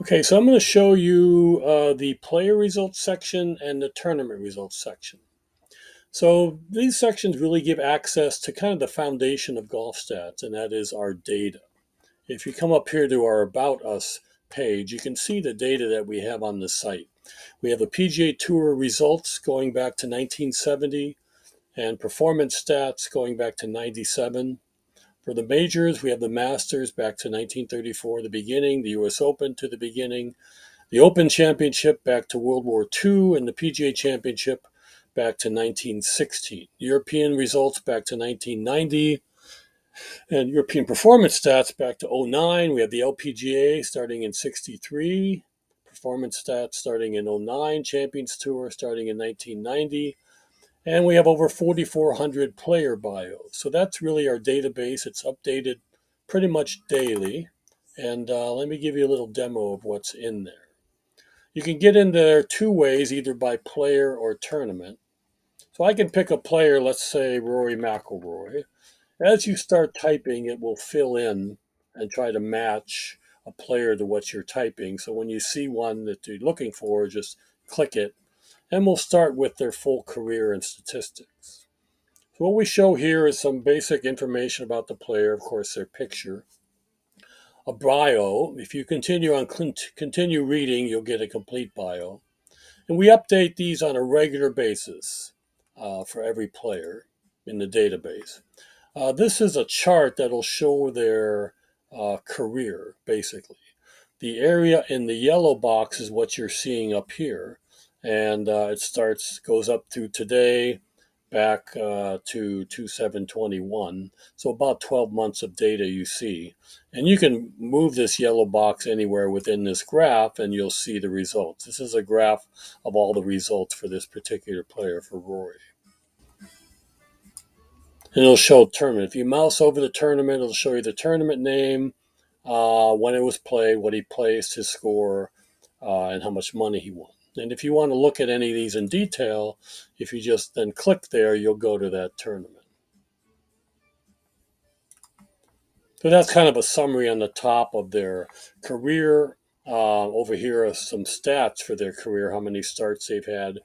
Okay, so I'm going to show you the player results section and the tournament results section. So these sections really give access to kind of the foundation of golf stats, and that is our data. If you come up here to our About Us page, you can see the data that we have on the site. We have the PGA Tour results going back to 1970 and performance stats going back to 97. For the majors, we have the Masters back to 1934, the beginning, the US Open to the beginning, the Open Championship back to World War II, and the PGA Championship back to 1916. European results back to 1990, and European performance stats back to 09. We have the LPGA starting in 63, performance stats starting in 09, Champions Tour starting in 1990. And we have over 4,400 player bios. So that's really our database. It's updated pretty much daily. And let me give you a little demo of what's in there. You can get in there two ways, either by player or tournament. So I can pick a player, let's say Rory McIlroy. As you start typing, it will fill in and try to match a player to what you're typing. So when you see one that you're looking for, just click it. And we'll start with their full career and statistics. So what we show here is some basic information about the player, of course, their picture, a bio. If you continue reading, you'll get a complete bio. And we update these on a regular basis for every player in the database. This is a chart that'll show their career, basically. The area in the yellow box is what you're seeing up here. And it goes up through today, back to 2721. So about 12 months of data you see. And you can move this yellow box anywhere within this graph, and you'll see the results. This is a graph of all the results for this particular player for Rory. And it'll show tournament. If you mouse over the tournament, it'll show you the tournament name, when it was played, what he placed, his score, and how much money he won. And if you want to look at any of these in detail, if you just then click there, you'll go to that tournament. So that's kind of a summary on the top of their career. Over here are some stats for their career, how many starts they've had.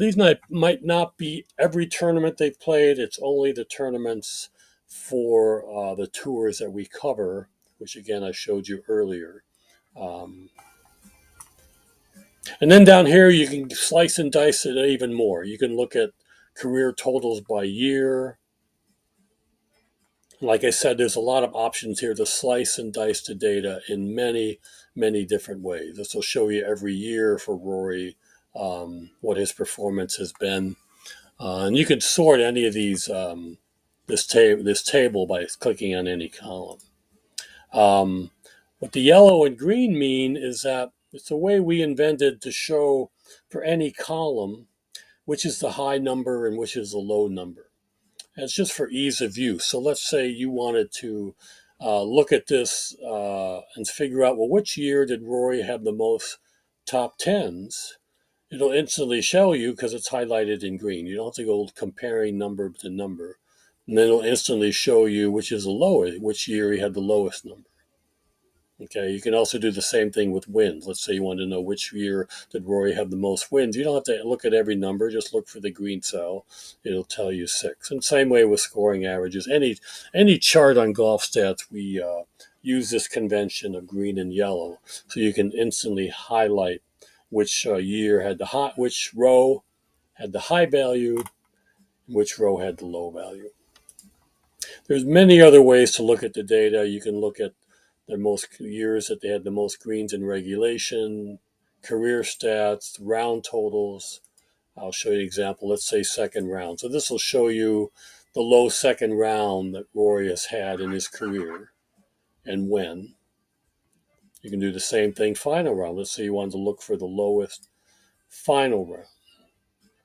These might not be every tournament they've played. It's only the tournaments for the tours that we cover, which, again, I showed you earlier. And then down here, you can slice and dice it even more. You can look at career totals by year. Like I said, there's a lot of options here to slice and dice the data in many, many different ways. This will show you every year for Rory what his performance has been. And you can sort any of these, this table by clicking on any column. What the yellow and green mean is that it's a way we invented to show for any column which is the high number and which is the low number. And it's just for ease of use. So let's say you wanted to look at this and figure out, well, which year did Rory have the most top tens? It'll instantly show you because it's highlighted in green. You don't have to go comparing number to number. And then it'll instantly show you which is the lowest, which year he had the lowest number. Okay, you can also do the same thing with wins. Let's say you want to know which year did Rory have the most wins. You don't have to look at every number. Just look for the green cell. It'll tell you 6. And same way with scoring averages. Any chart on golf stats, we use this convention of green and yellow. So you can instantly highlight which year had the high, which row had the high value, which row had the low value. There's many other ways to look at the data. You can look at their most years that they had the most greens in regulation, career stats, round totals. I'll show you an example. Let's say second round. So this will show you the low second round that Rory has had in his career and when. You can do the same thing final round. Let's say you wanted to look for the lowest final round.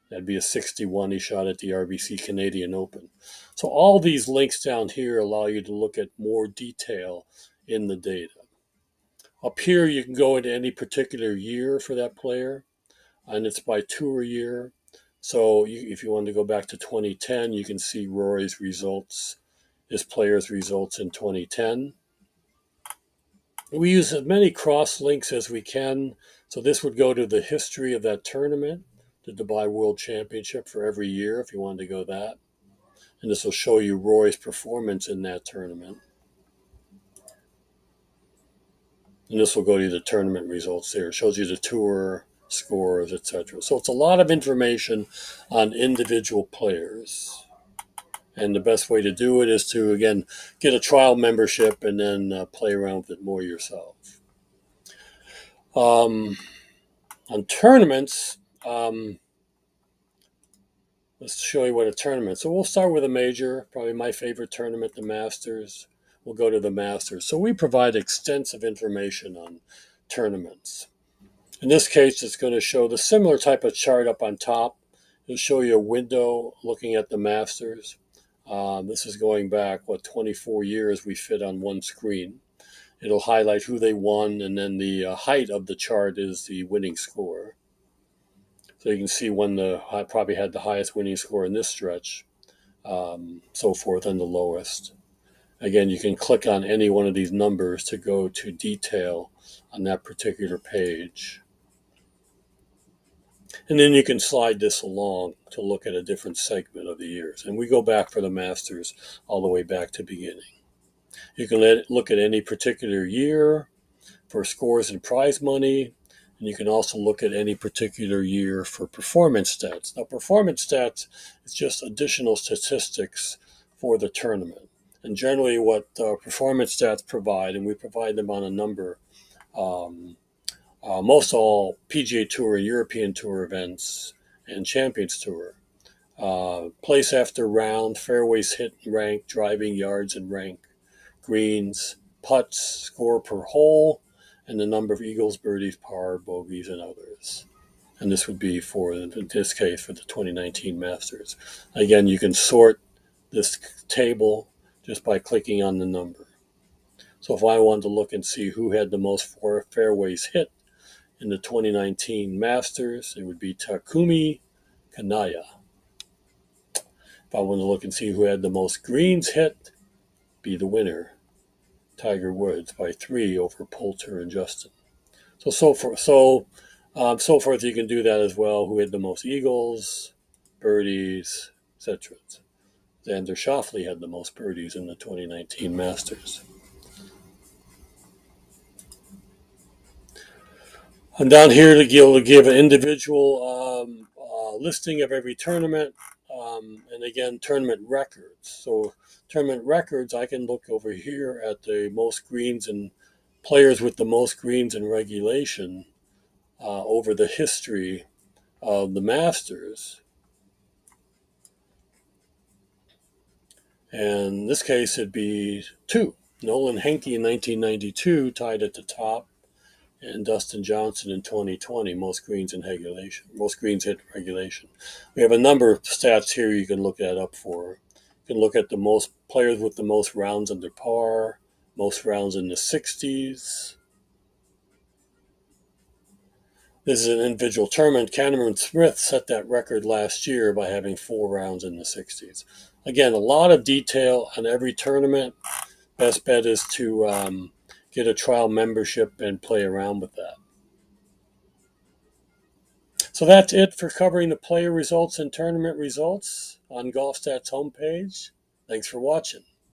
That'd be a 61 he shot at the RBC Canadian Open. So all these links down here allow you to look at more detail in the data. Up here, you can go into any particular year for that player, and it's by tour year. So if you want to go back to 2010, you can see Rory's results, his player's results in 2010. We use as many cross links as we can. So this would go to the history of that tournament, the Dubai World Championship for every year, if you wanted to go that. And this will show you Rory's performance in that tournament. And this will go to the tournament results there. It shows you the tour scores, etc. So it's a lot of information on individual players. And the best way to do it is to, again, get a trial membership and then play around with it more yourself. On tournaments, let's show you what a tournament is. So we'll start with a major, probably my favorite tournament, the Masters. We'll go to the Masters. So we provide extensive information on tournaments. In this case, it's going to show the similar type of chart up on top. It'll show you a window looking at the Masters. This is going back, 24 years we fit on one screen. It'll highlight who they won, and then the height of the chart is the winning score. So you can see when I probably had the highest winning score in this stretch, so forth, and the lowest. Again, you can click on any one of these numbers to go to detail on that particular page. And then you can slide this along to look at a different segment of the years. And we go back for the Masters all the way back to beginning. You can look at any particular year for scores and prize money. And you can also look at any particular year for performance stats. Now, performance stats is just additional statistics for the tournament. And generally what performance stats provide, and we provide them on a number, most all PGA Tour, European Tour events, and Champions Tour. Place after round, fairways hit and rank, driving yards and rank, greens, putts, score per hole, and the number of eagles, birdies, par, bogeys, and others. And this would be for, in this case, for the 2019 Masters. Again, you can sort this table just by clicking on the number. So if I wanted to look and see who had the most fairways hit in the 2019 Masters, it would be Takumi Kanaya. If I wanted to look and see who had the most greens hit, be the winner, Tiger Woods, by 3 over Poulter and Justin. So forth, you can do that as well, who had the most eagles, birdies, etc. Xander Schauffele had the most birdies in the 2019 Masters. And down here to give an individual listing of every tournament, and again, tournament records. So tournament records, I can look over here at the most greens and players with the most greens in regulation over the history of the Masters. And in this case, it'd be 2. Nolan Hankey in 1992 tied at the top, and Dustin Johnson in 2020, most greens hit regulation. We have a number of stats here you can look that up for. You can look at the most players with the most rounds under par, most rounds in the 60s. This is an individual tournament. Cameron Smith set that record last year by having 4 rounds in the 60s. Again, a lot of detail on every tournament. Best bet is to get a trial membership and play around with that. So that's it for covering the player results and tournament results on GolfStats homepage. Thanks for watching.